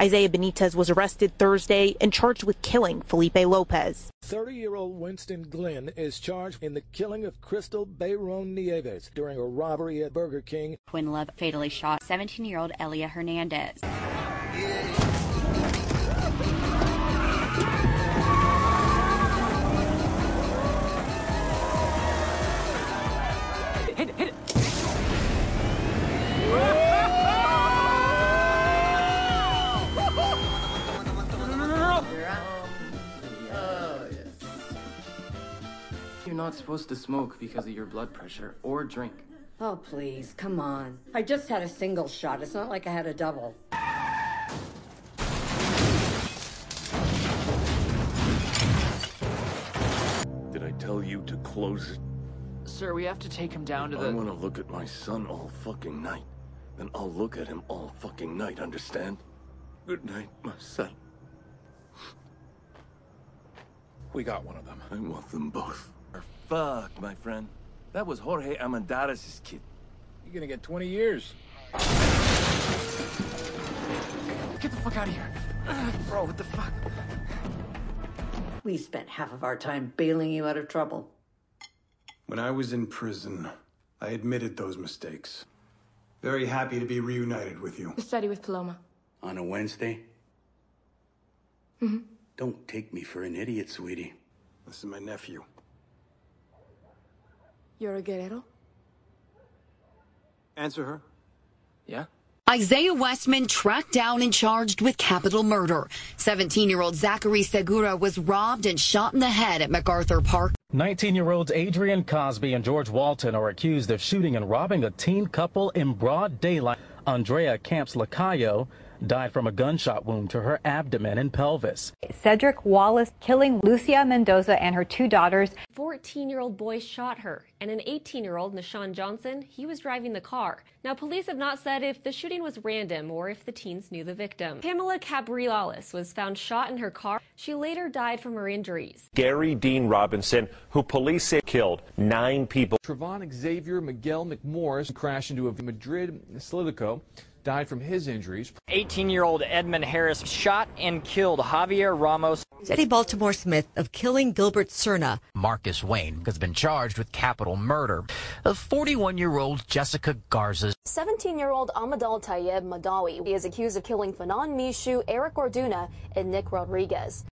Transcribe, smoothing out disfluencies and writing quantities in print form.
Isaiah Benitez was arrested Thursday and charged with killing Felipe Lopez. 30-year-old Winston Glenn is charged in the killing of Crystal Bayron Nieves during a robbery at Burger King. Quinn Love fatally shot 17-year-old Elia Hernandez. You're not supposed to smoke because of your blood pressure or drink. Oh, please, come on. I just had a single shot. It's not like I had a double. Did I tell you to close it? Sir, we have to take him down to the... I want to look at my son all fucking night. Then I'll look at him all fucking night, understand? Good night, my son. We got one of them. I want them both. Fuck, my friend. That was Jorge Amandares' kid. You're gonna get 20 years. Get the fuck out of here. Bro, what the fuck? We spent half of our time bailing you out of trouble. When I was in prison, I admitted those mistakes. Very happy to be reunited with you. The study with Paloma. On a Wednesday? Mm-hmm. Don't take me for an idiot, sweetie. This is my nephew. You're a guerrero? Answer her. Yeah? Isaiah Westman tracked down and charged with capital murder. 17-year-old Zachary Segura was robbed and shot in the head at MacArthur Park. 19-year-olds Adrian Cosby and George Walton are accused of shooting and robbing a teen couple in broad daylight. Andrea Camps Lacayo died from a gunshot wound to her abdomen and pelvis. Cedric Wallace killing Lucia Mendoza and her two daughters. 14-year-old boy shot her, and an 18-year-old, Nishon Johnson, he was driving the car. Now, police have not said if the shooting was random or if the teens knew the victim. Pamela Cabrioles was found shot in her car. She later died from her injuries. Gary Dean Robinson, who police say killed 9 people. Trevon Xavier Miguel McMorris crashed into a Madrid Slidico. Died from his injuries. 18-year-old Edmund Harris shot and killed Javier Ramos. Eddie Baltimore Smith of killing Gilbert Serna. Marcus Wayne has been charged with capital murder of 41-year-old Jessica Garza. 17-year-old Amadal Tayyib Madawi is accused of killing Fanon Mishu, Eric Orduna, and Nick Rodriguez.